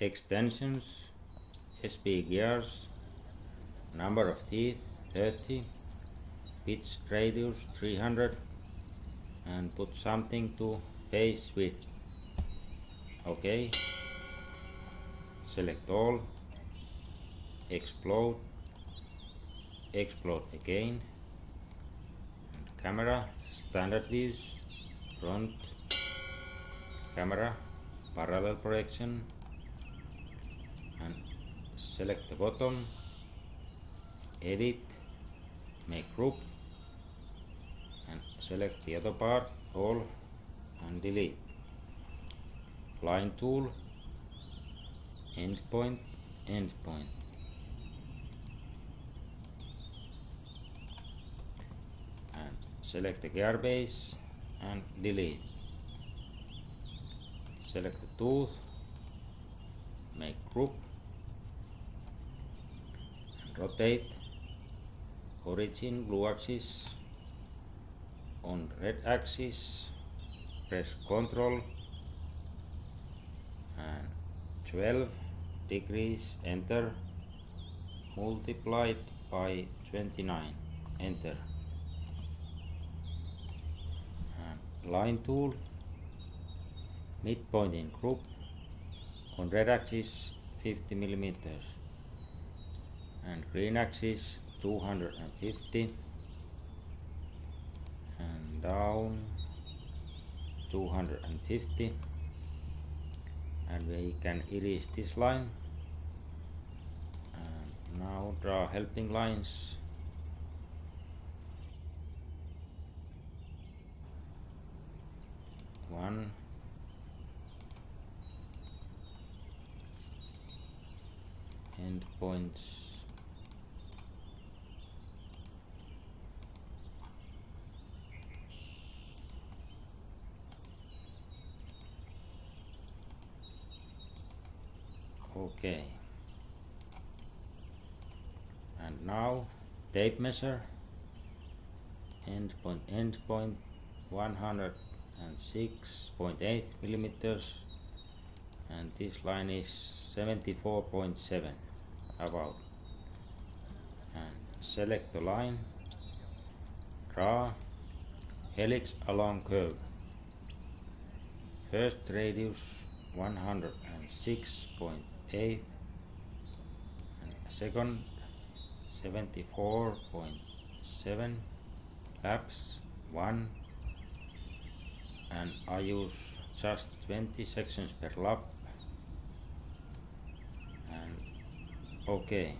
extensions, SP gears, number of teeth 30, pitch radius 300, and put something to face with. OK, select all, explode, explode again, and camera, standard views, front, camera, parallel projection, and select the bottom, edit, make group, and select the other part, all, and delete. Line tool, endpoint, endpoint. And select the gear base and delete. Select the tooth, make group, and rotate origin blue axis on red axis, press Ctrl, and 12 degrees, enter, multiplied by 29, enter, and line tool, midpoint in group, on red axis 50 millimeters, and green axis 250, and down 250, and we can erase this line, and now draw helping lines, one, end points. OK, and now tape measure, endpoint, endpoint, 106.8 millimeters, and this line is 74.7 about, and select the line, draw helix along curve, first radius 106.8 and second 74.7, laps 1, and I use just 20 sections per lap, and OK,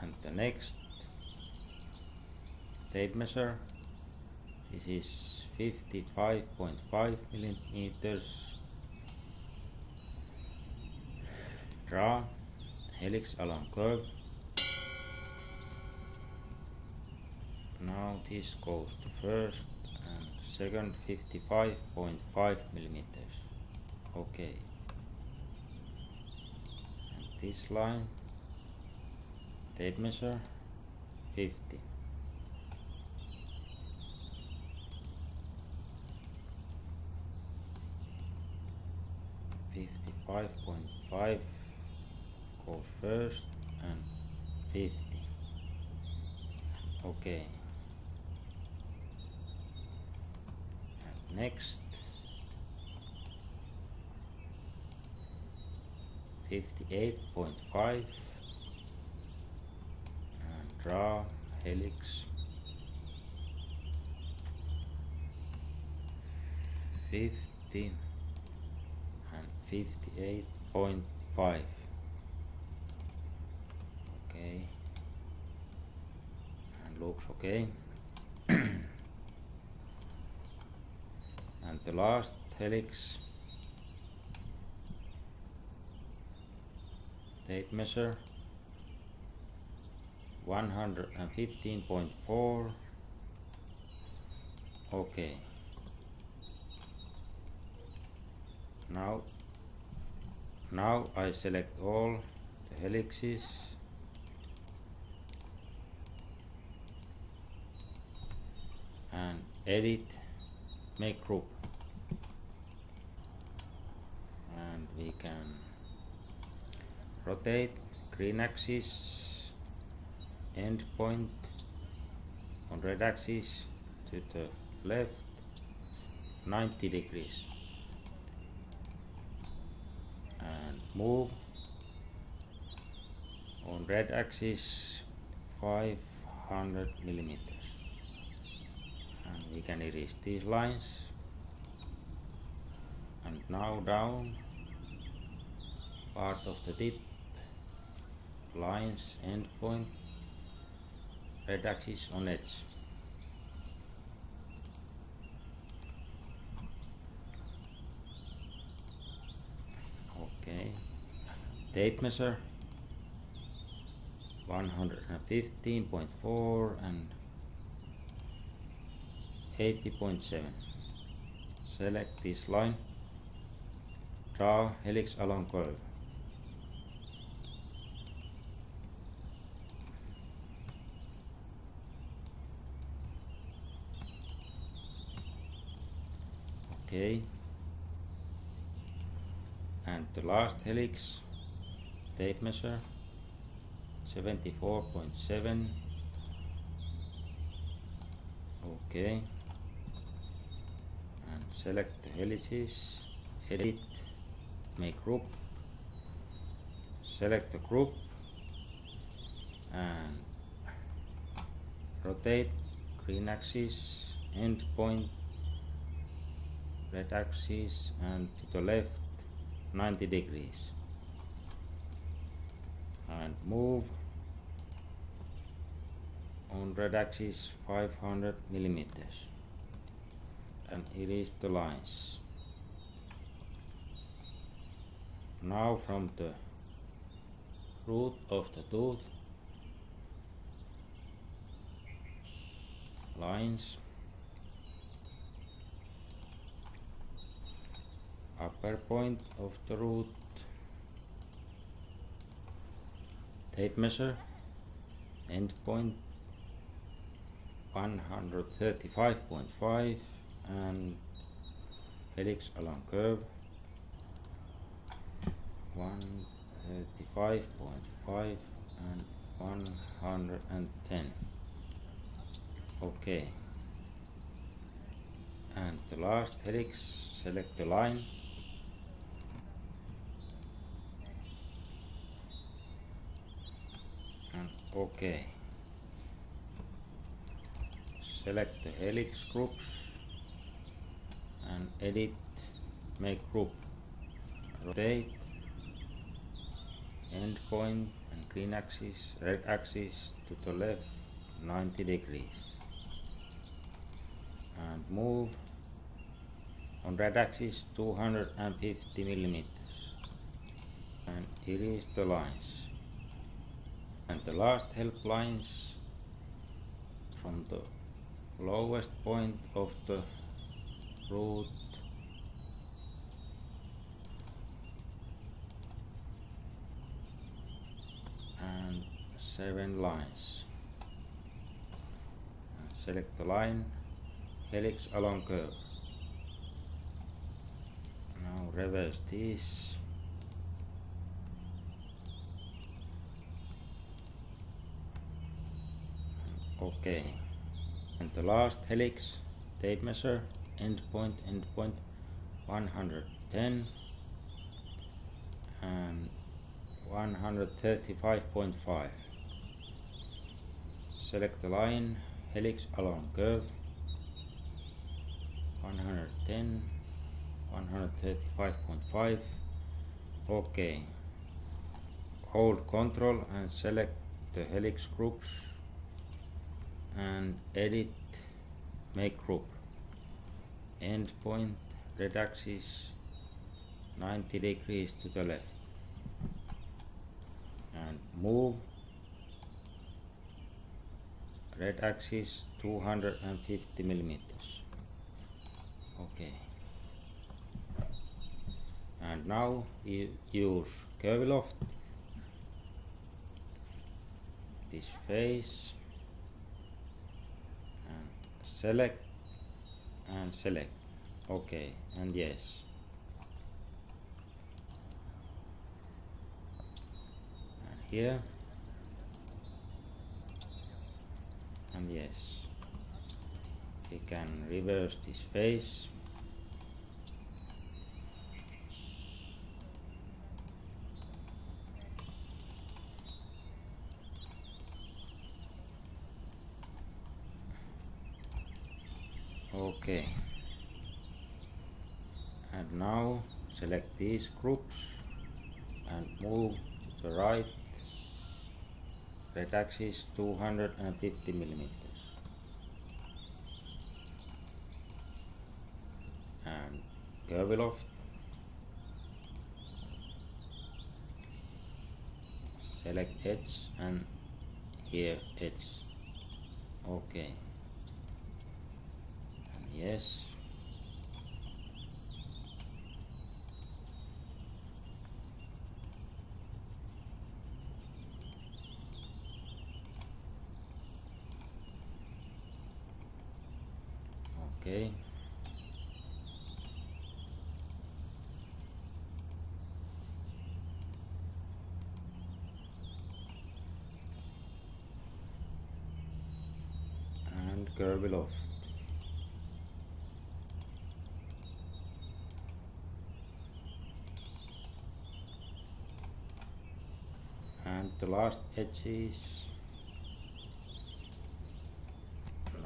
and the next tape measure, this is 55.5 millimeters, draw helix along curve, now this goes to first and second 55.5 millimeters. OK, and this line, tape measure 50, .5 goes first and 50. OK, and next 58.5 and draw helix 50 and 58.5. OK, and looks OK. And the last helix, tape measure 115.4. OK, now I select all the helixes, and edit, make group. and we can rotate green axis end point on red axis to the left 90 degrees and move on red axis 500 millimeters, and we can erase these lines. And now down part of the tip lines end point red axis on edge. Okay, tape measure 115.4 and 80.7. select this line, draw helix along curve. Okay, and the last helix, tape measure 74.7. okay, and select the helices, edit, make group, select the group and rotate green axis end point red axis and to the left 90 degrees and move on red axis 500 millimeters and erase the lines. Now from the root of the tooth lines, upper point of the root, tape measure, end point 135.5 and helix along curve 135.5 and 110. Okay, and the last helix, select the line, and okay, select the helix groups and edit, make group, rotate end point and green axis, red axis to the left 90 degrees and move on red axis 250 millimeters and erase the lines. And the last help lines from the lowest point of the root and 7 lines. And select the line, helix along curve. Now reverse this. Okay, and the last helix, tape measure, end point 110 and 135.5. select the line, helix along curve 110, 135.5. okay, hold control and select the helix groups and edit, make group, end point red axis 90 degrees to the left and move red axis 250 millimeters. Okay, and now use Curviloft, this face, and select and select. Okay, and yes. here, and yes, we can reverse this face. Okay, and now select these groups and move to the right, red axis 250 millimeters, and Curviloft, select edge and here edge. Okay. Yes. Okay. And Curviloft. And the last edge is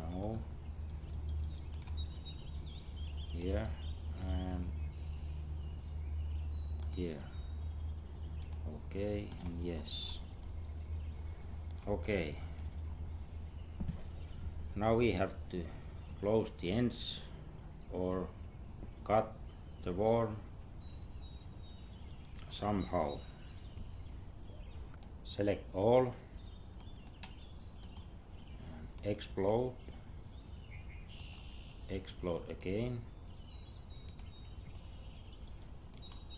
now here and here. Okay, and yes. Okay, now we have to close the ends or cut the wall somehow. Select all and explode again,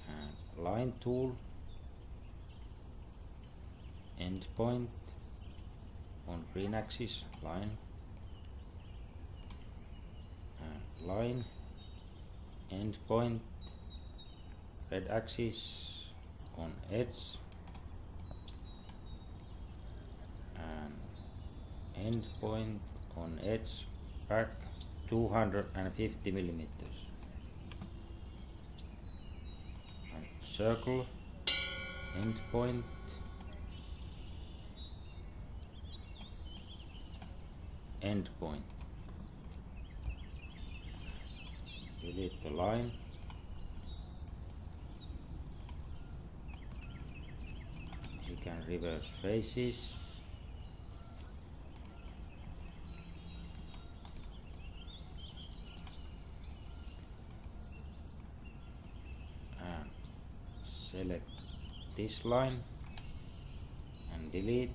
and line tool, end point on green axis, line and line, end point red axis on edge, end point on edge, back 250 millimeters, and circle, end point, end point. Delete the line. You can reverse faces. Select this line and delete,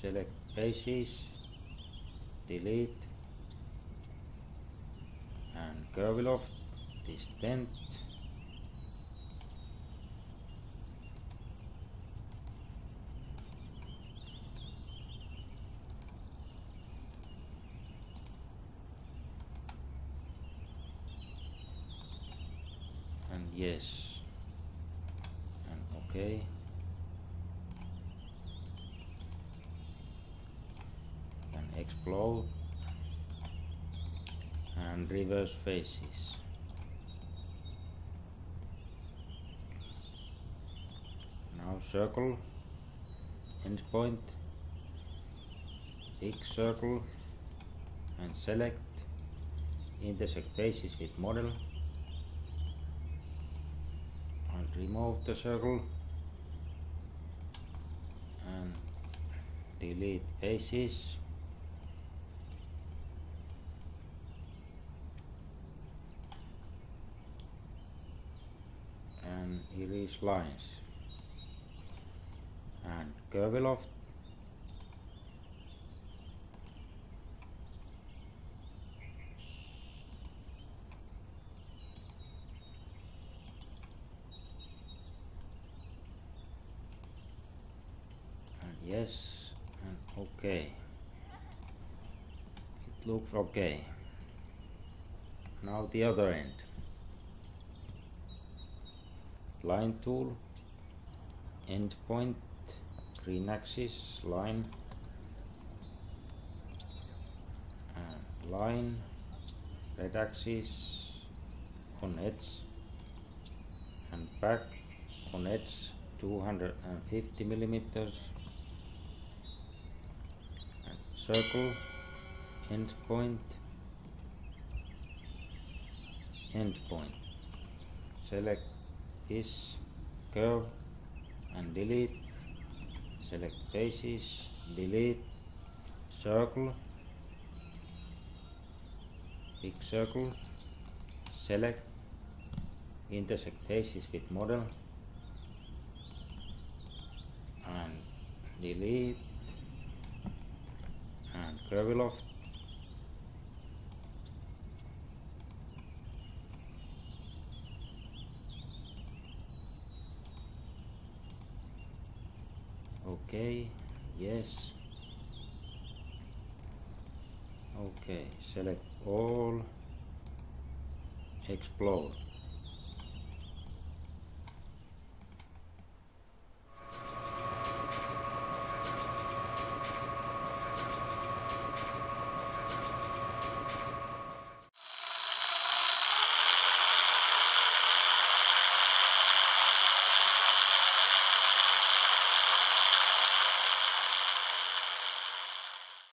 select faces, delete, and Curviloft this tent, and yes. Okay, and explode and reverse faces. Now circle, end point, big circle, and select, intersect faces with model, and remove the circle. Delete faces, and erase lines, and Curviloft, and yes. Okay, it looks okay. Now the other end, line tool, end point, green axis, line and line, red axis on edge and back on edge 250 millimeters, and circle, end point, end point. Select this curve and delete, select faces, delete, circle, big circle, select, intersect faces with model and delete, and Curviloft, okay, yes, okay, select all, explode.